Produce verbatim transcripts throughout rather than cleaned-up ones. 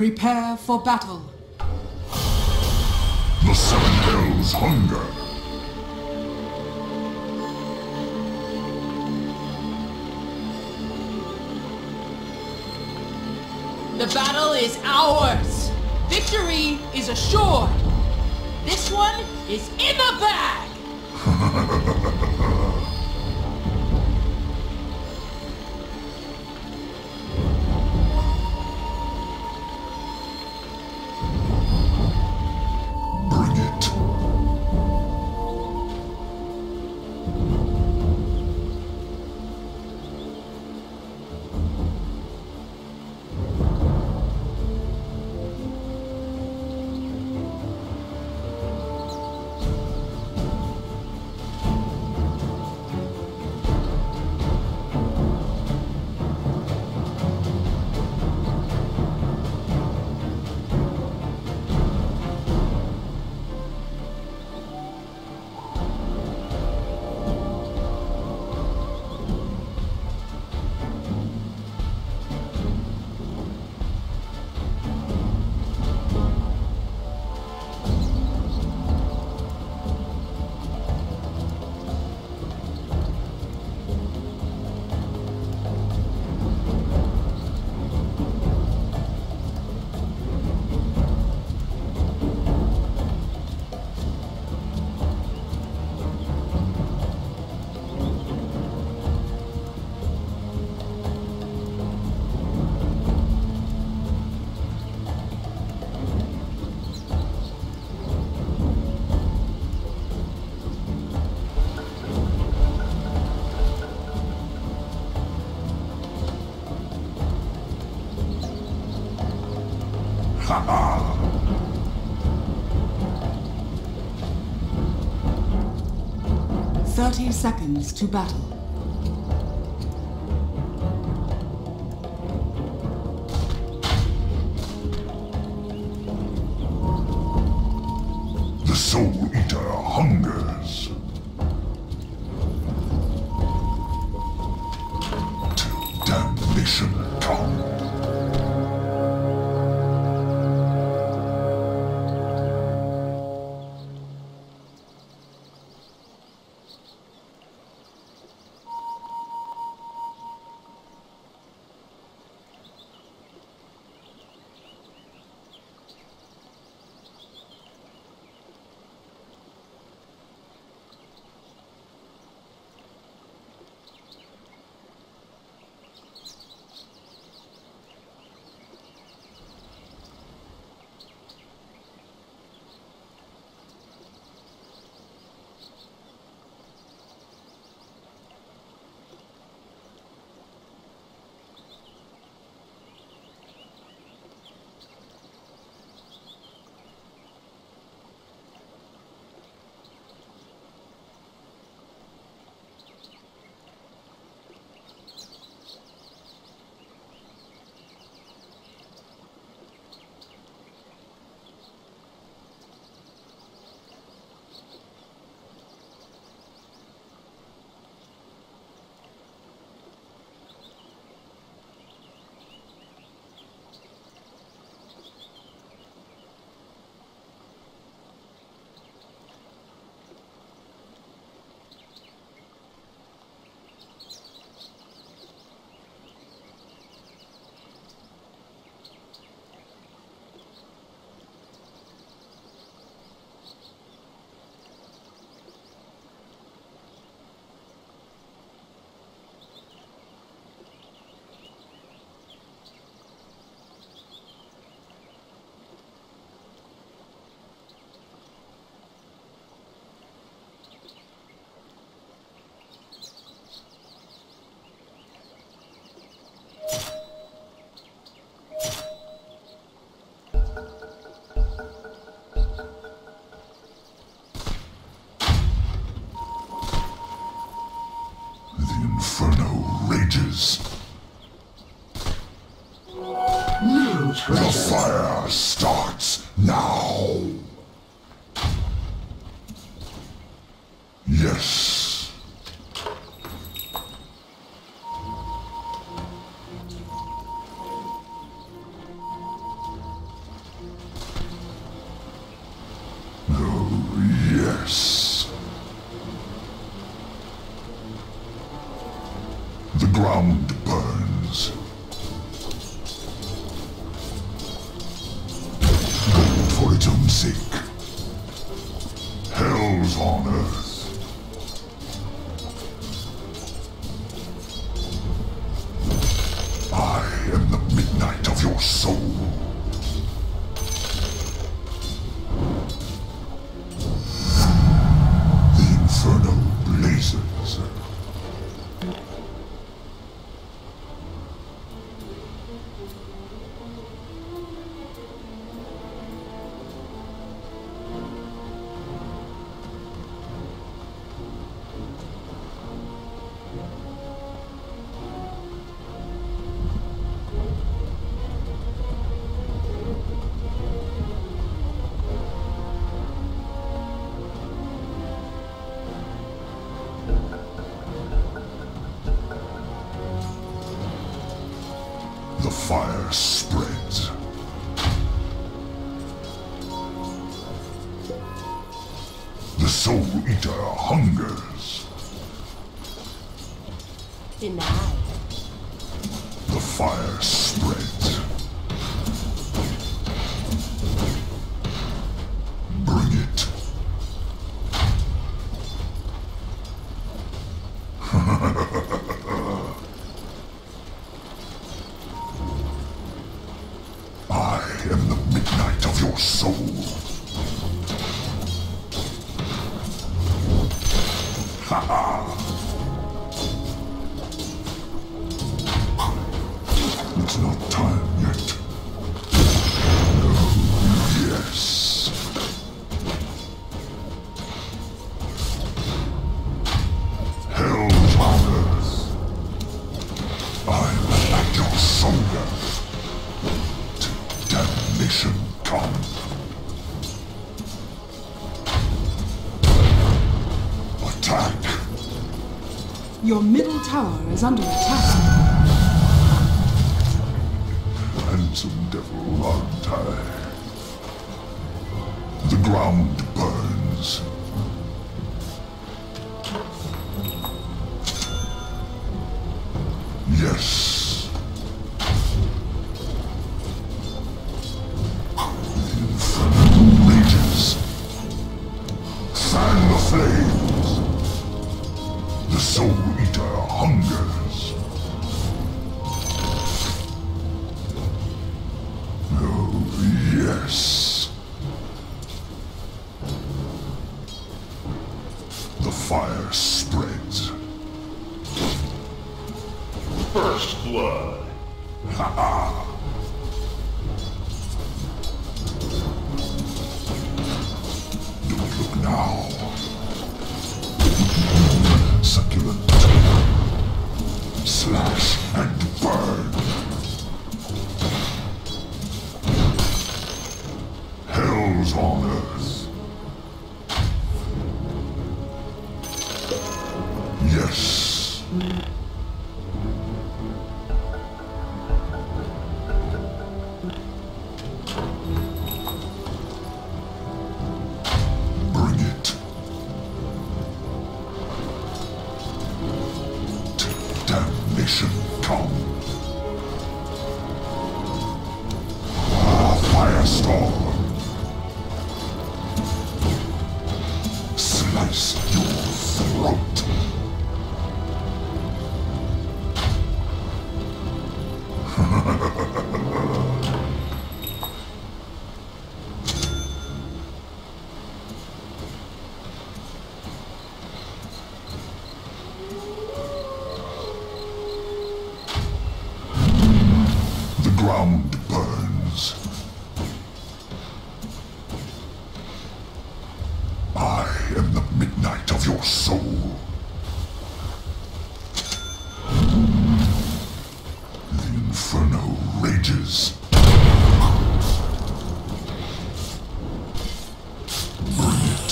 Prepare for battle. The Seven Hells hunger. The battle is ours. Victory is assured. This one is in the bag. Thirty seconds to battle. The Soul Eater hungers. Till damnation comes. The fire starts now. Yes. ground burns. Good for its own sake. Hell's on earth. The fire spreads. The Soul Eater hungers. Denied. The fire spreads. Bring it. Soul. Ha ha! It's not time yet. Oh, yes. Hell's on earth. I'm at your shoulder. To damnation come. Your middle tower is under attack. Handsome devil, aren't I? The ground burns. Yes. The inferno rages. Fan the flames. The soul hungers. Oh, yes. The fire spreads. First blood. Ha ha. Don't look now. Succulent. Slash and burn. Hell's on earth. Yes. Bring it. Damnation come. Ah, firestorm. Slice your throat. Ground burns. I am the midnight of your soul. The inferno rages. Bring it.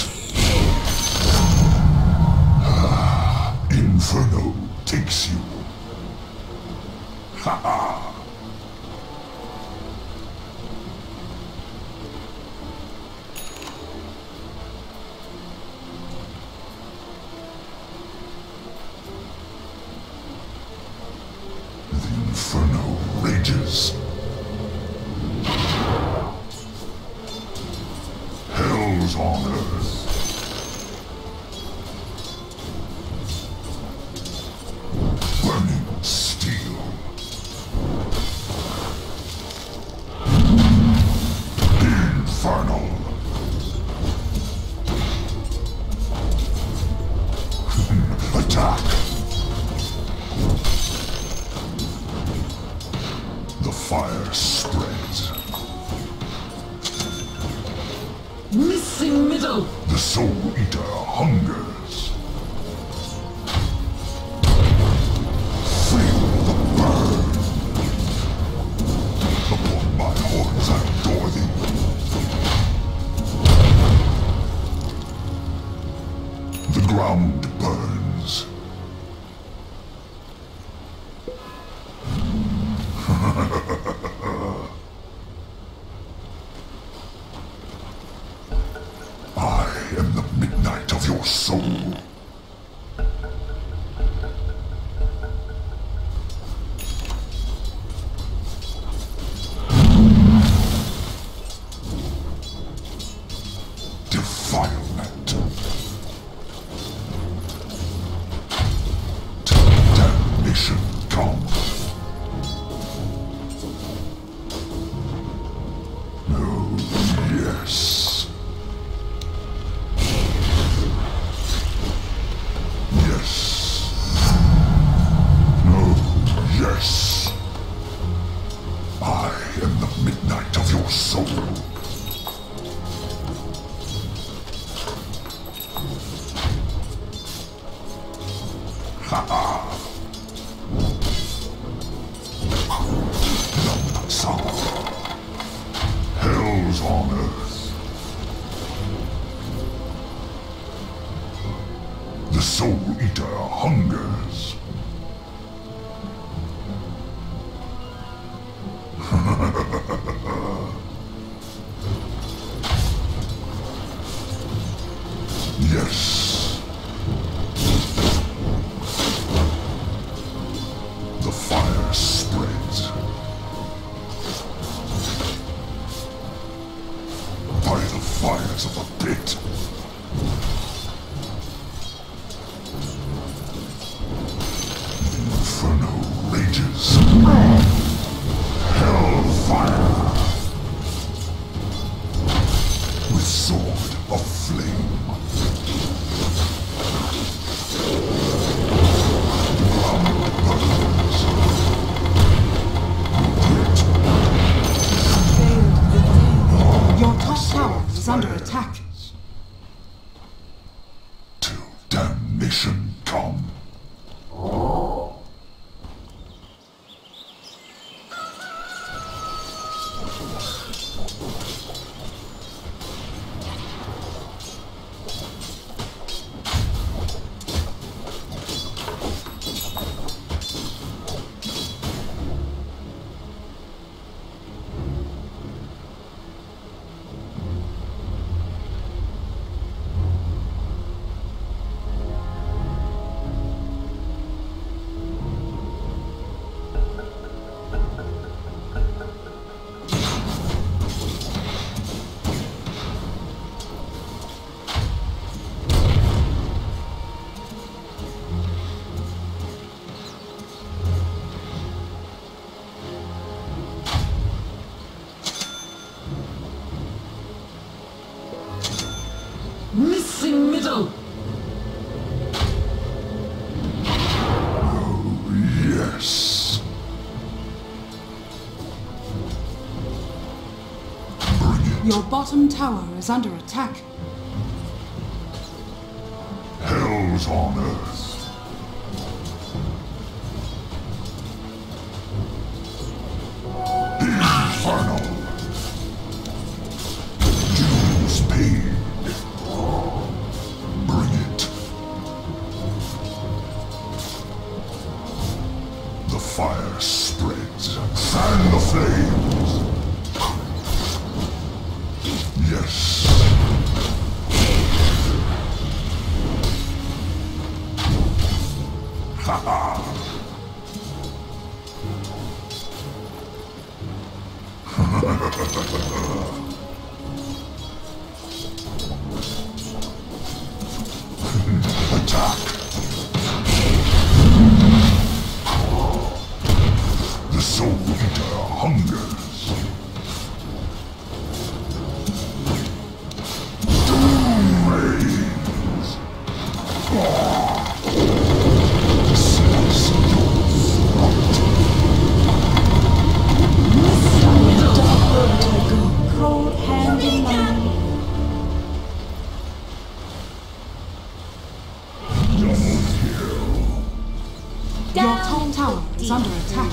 Ah, inferno takes you. Ha ha. was on purpose. Burning steel. Infernal. Attack. The fire spreads. Missing middle. The Soul Eater hungers. Feel the burn. Upon my horns I adore thee. The ground burns. Your soul. Defilement. Damnation come. Oh, yes. Soul. Ha ha. Not sorrow. Hell's on earth. The Soul Eater hungers. Yes. The fire spreads. By the fires of the pit. The inferno rages. Hellfire. With sword of flame. Under attack. Till damnation come. Missing middle. Oh, yes. Brilliant. Your bottom tower is under attack. Hell's on earth. Fire spreads, fan the flames. Yes. Ha ha. It's under attack.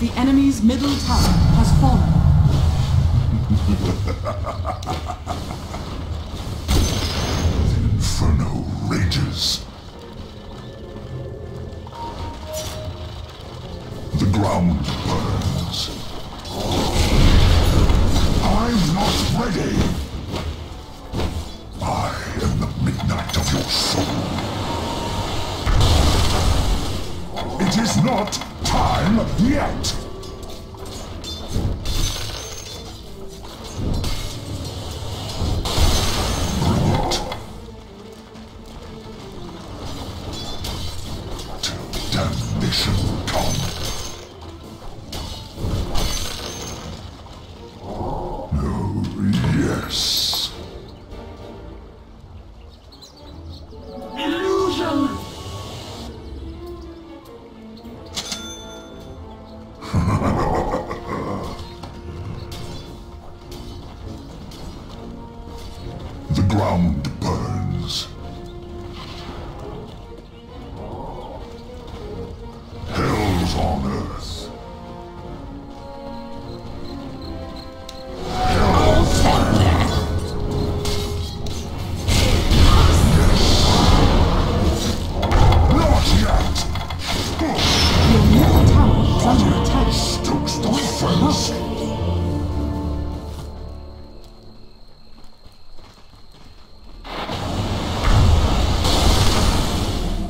The enemy's middle tower has fallen. The inferno rages. The ground burns. I'm not ready. I am the midnight of your soul. It is not time yet!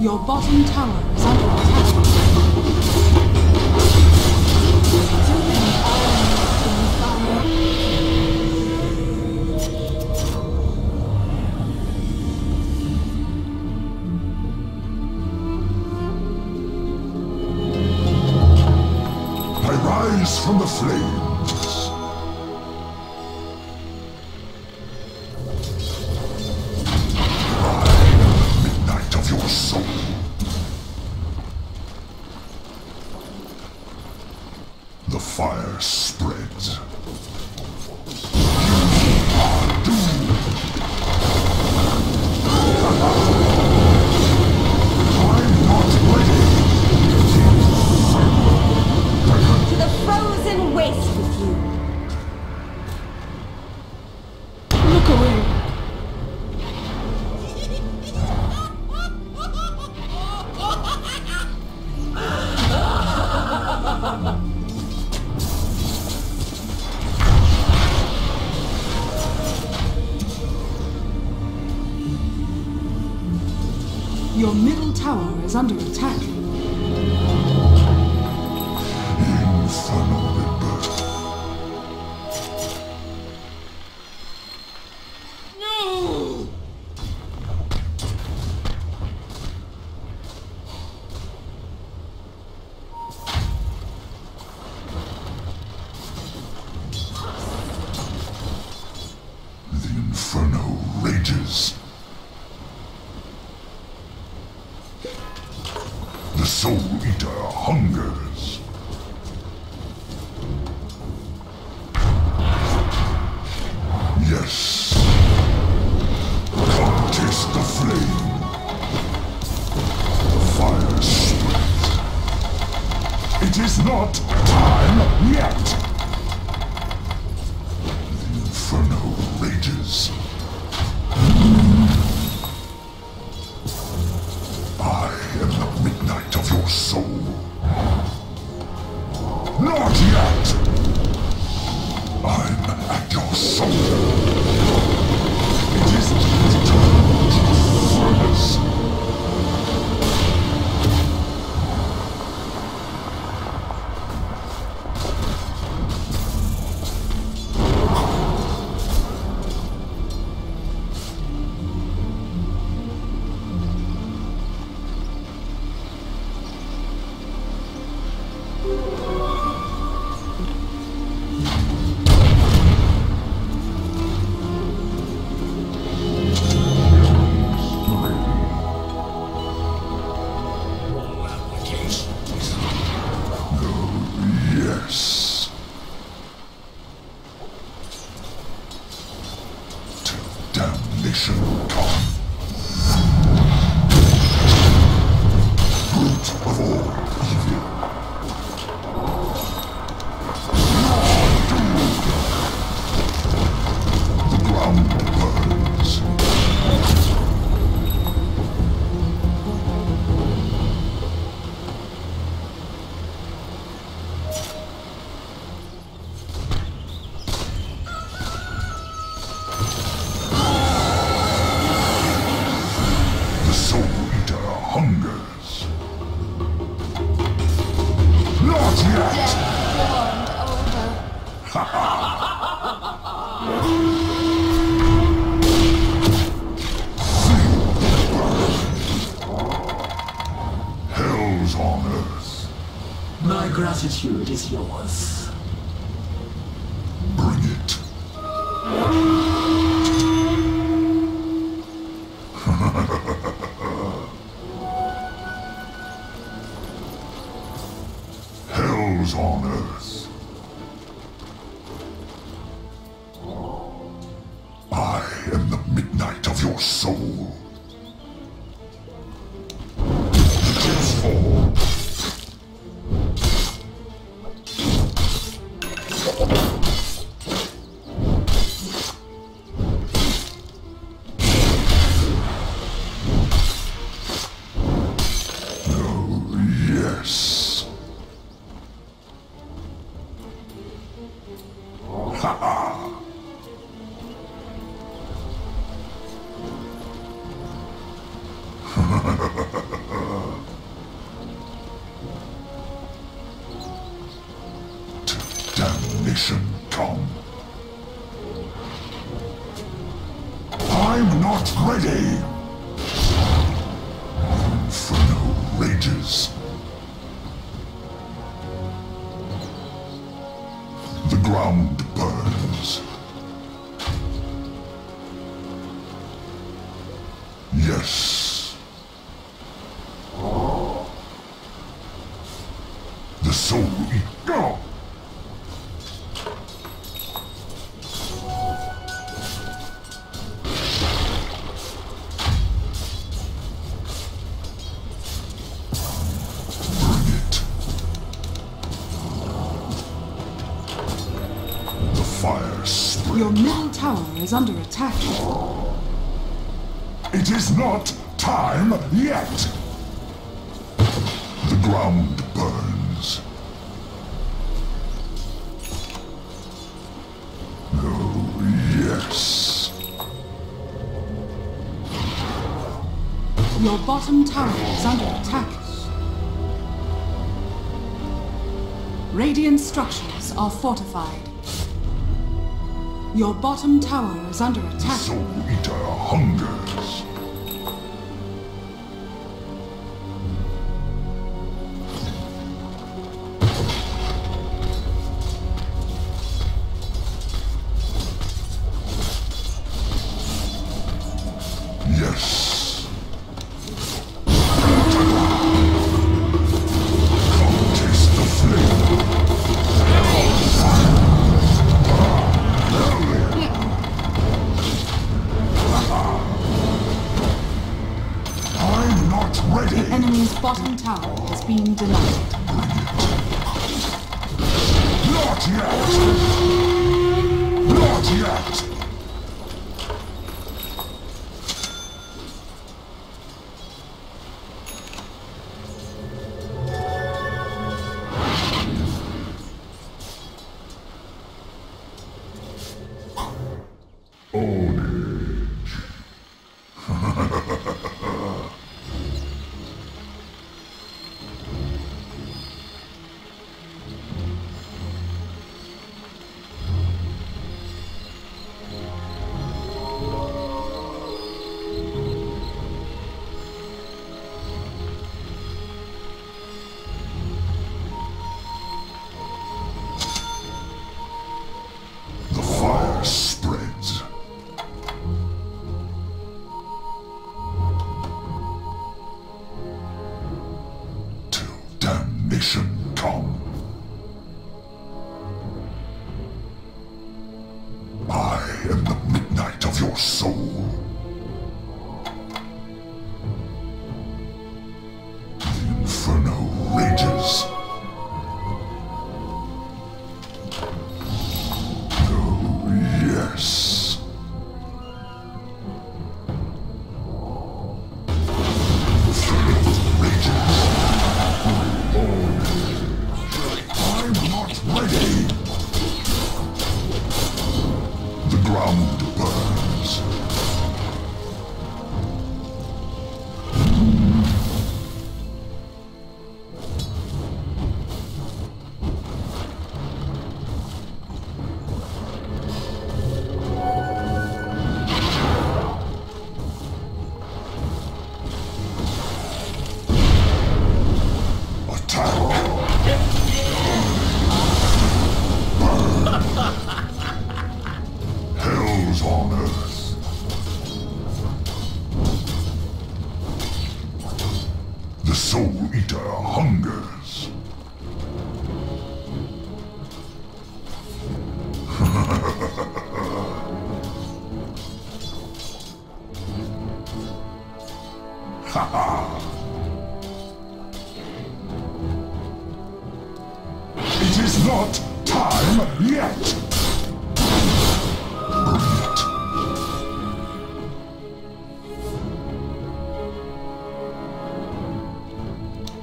Your bottom tower is under attack. I rise from the flames. Fire spreads. Your middle tower is under attack. Infernal rebirth. No! The inferno rages. The Soul Eater hungers. Yes. Come taste the flame. The fire spreads. It is not time yet. The inferno rages. Soul. Not yet! I'm at your soul. It is the eternal furnace. Mission time. Root of all evil. The ground burns. My gratitude is yours. Bring it. Hell's on earth. I am the midnight of your soul. To damnation come. I'm not ready. Inferno rages. The ground burns. Yes. The soul eat go. Bring it. The fire spread. Your middle tower is under attack. It is not time yet. The ground burns. Oh, yes. Your bottom tower is under attack. Radiant structures are fortified. Your bottom tower is under attack. Soul Eater hungers. The enemy's bottom tower has been denied. Not yet! Not yet! Mission come. I am the midnight of your soul.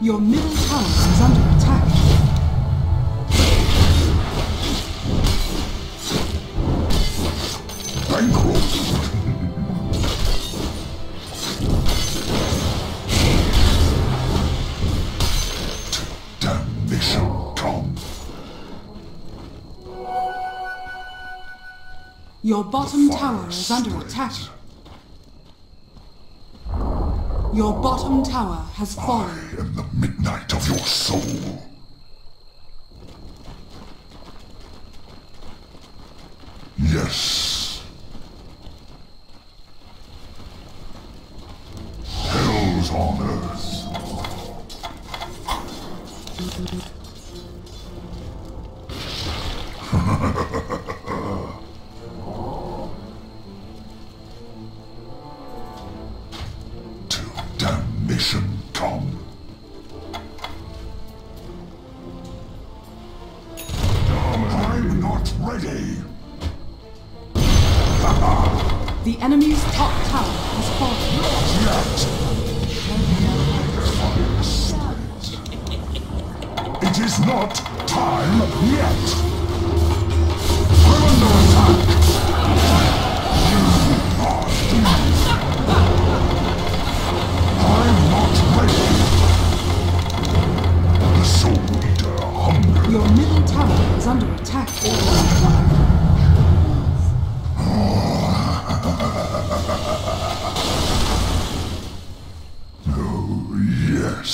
Your middle tower is under attack. Bankrupt. Damnation, Tom. Your bottom tower is under attack. Your bottom tower has fallen. I am the midnight of your soul. Yes. Hell's on earth. The enemy's top tower has fallen. Not yet! It is not time yet! I'm under attack! You are doomed! I'm not ready! The Soul Eater hunger! Your middle tower is under attack. Oh, yes.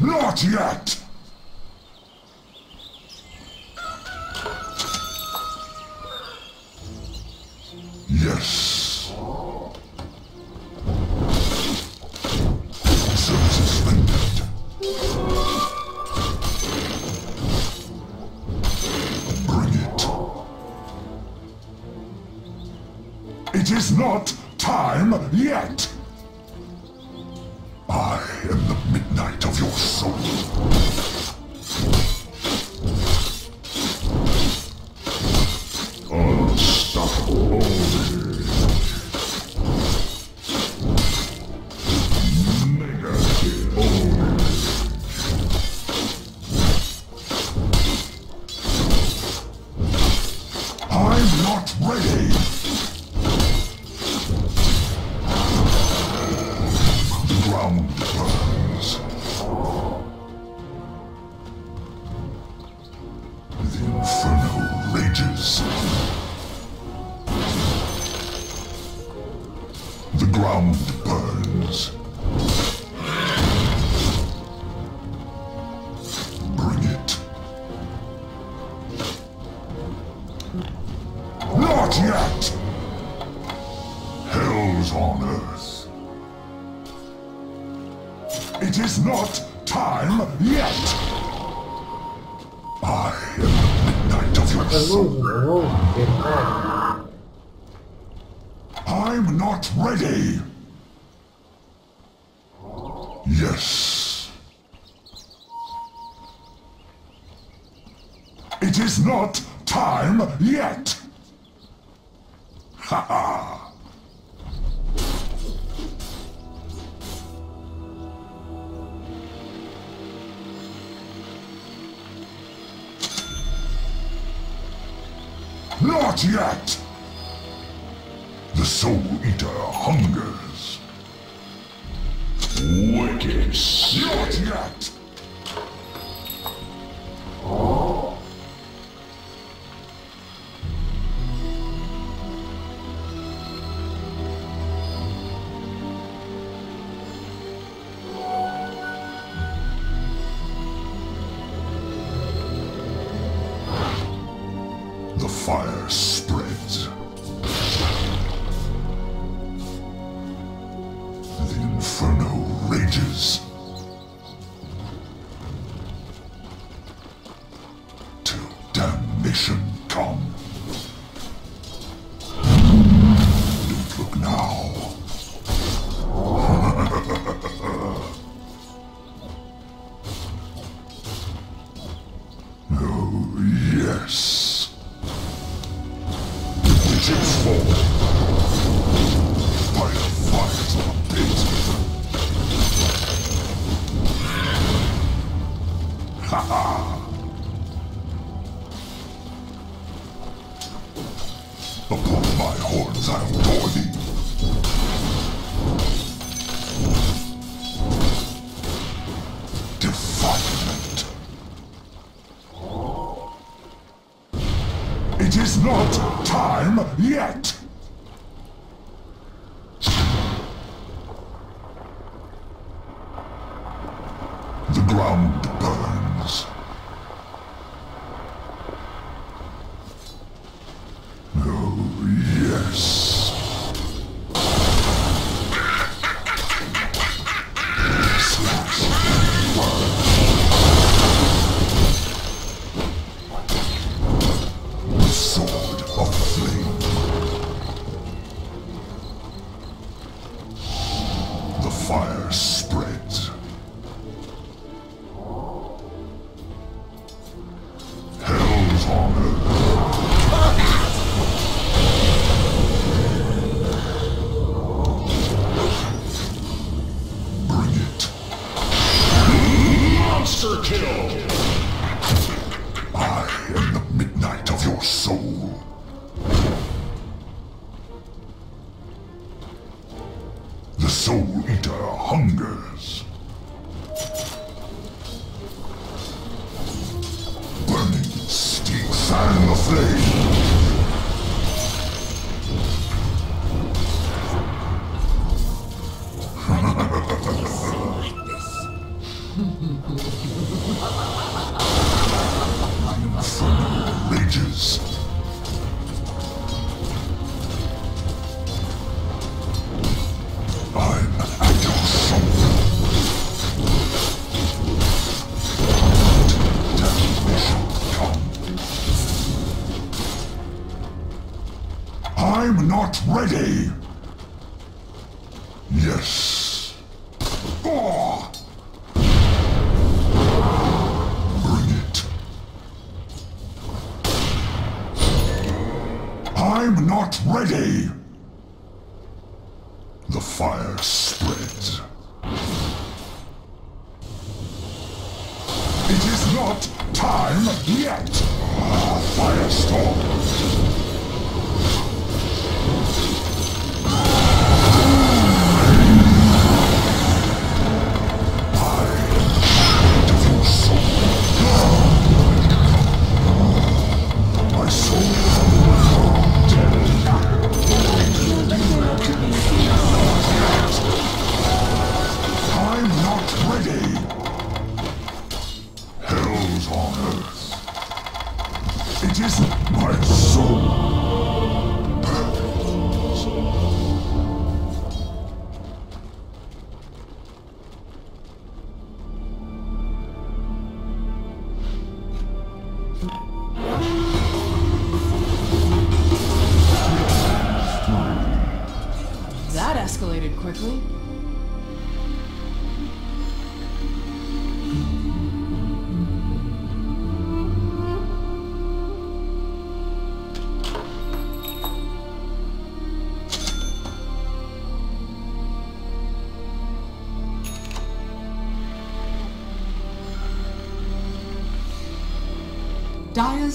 Not yet. Yes. So suspended. It is not time yet! I am the midnight of your soul. Unstoppable. Negative. I'm not ready! It is not time yet! I am the midnight of your soul. I'm not ready! Yes. It is not time yet! Ha ha! Not yet! The Soul Eater hungers. Wicked shit. Not yet! Oh. The fire spreads. The inferno rages. Till damnation come. Don't look now. Oh, yes. It's fall by the fires of a pit. Ha ha! Upon my horns I adore thee. Defilement. It is not time yet! The ground burns. Oh, yes. Slash. Fire spreads. Hell's on earth. Bring it. Monster kill! I am the midnight of your soul. The Soul Eater hungers. Burning steel fan the flame. The inferno rages. I'm not ready! Yes! Oh. Bring it! I'm not ready! The fire spreads. It is not time yet! Ah, firestorm! It is my soul burns. That escalated quickly. Dire's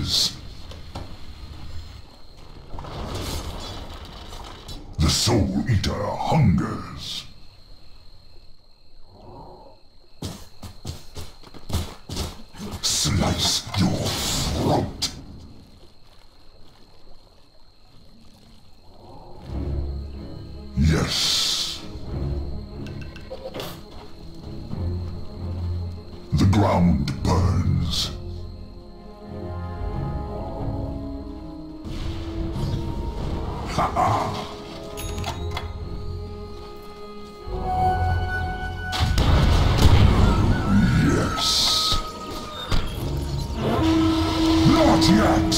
is. The Soul Eater hungers. Slice your throat. Yes. The ground burns. Ha ha! Yes. Not yet.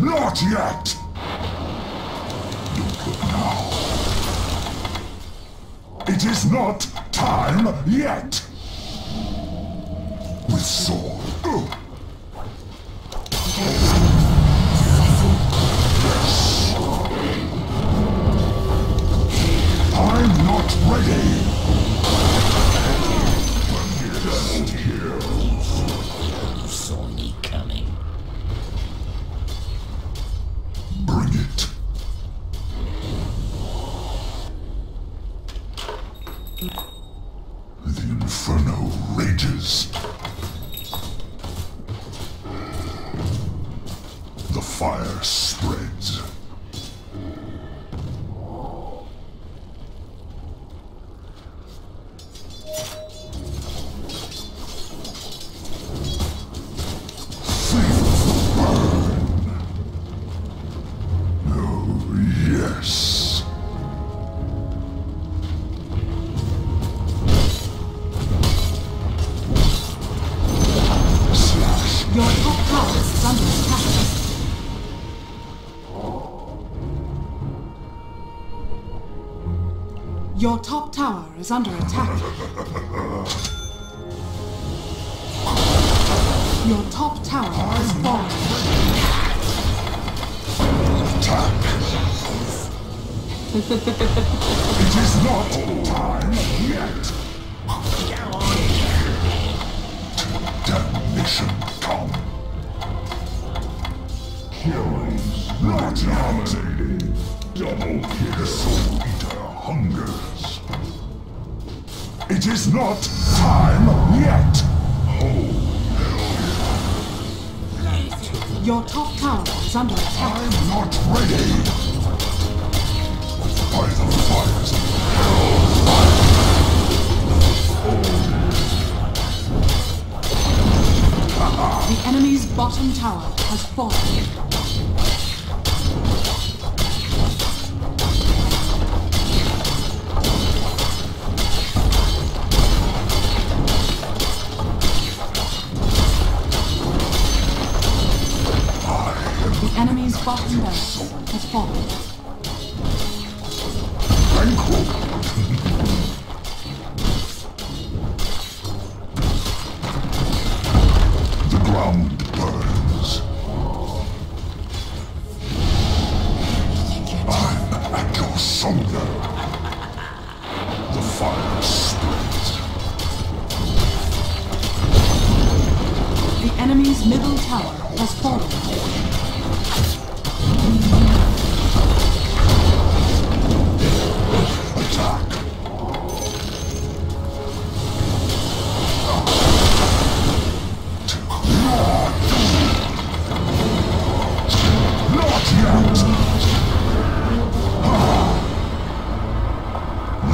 Not yet! Look now. It is not time yet! With sword. Oh. Yes. I'm not ready! Yes. You saw me coming. Bring it. The inferno rages. The fire spreads. Your evil power is under attack. Your top tower is under attack. Your top tower has fallen. Attack. It is not time yet. Damnation come. Killing. Not dominated. Double kill. The Soul Eater hungers. It is not time yet. Oh, hell yeah. Your top tower is under attack. I'm not ready. By the fires of hell. Oh. The enemy's bottom tower has fallen. The enemy's bottom base has fallen. Tranquil. Enemy's middle tower has fallen. Attack. Not yet. Ah.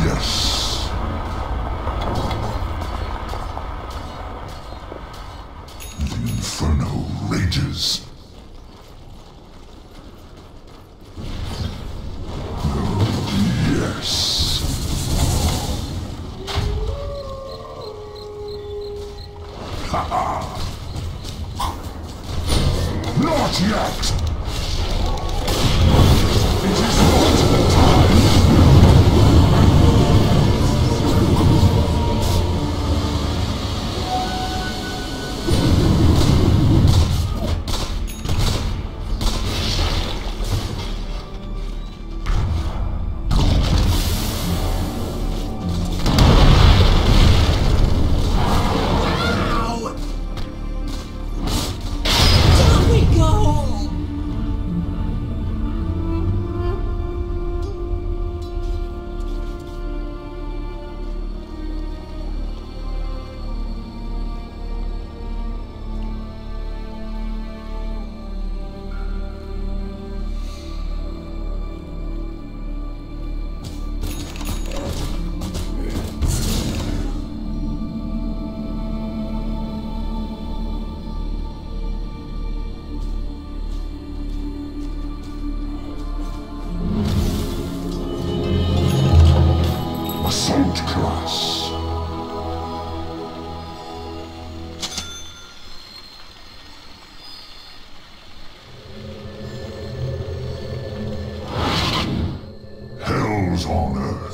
Yes. Inferno rages. Oh, yes. Ha ha. Not yet. It is not the time. Ascent class. Hell's on Earth.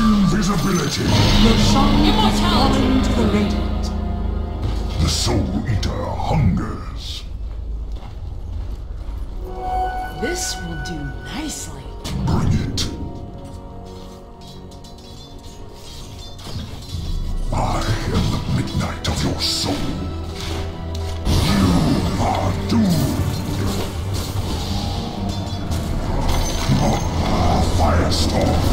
Invisibility. The song immortality to the radiant. The Soul Eater hungers. This will do nicely. Bring it. I am the midnight of your soul. You are doomed. Firestorm.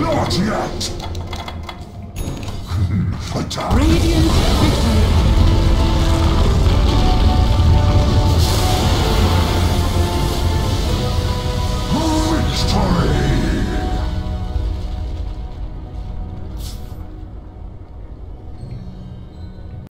Not yet! Radiant victory!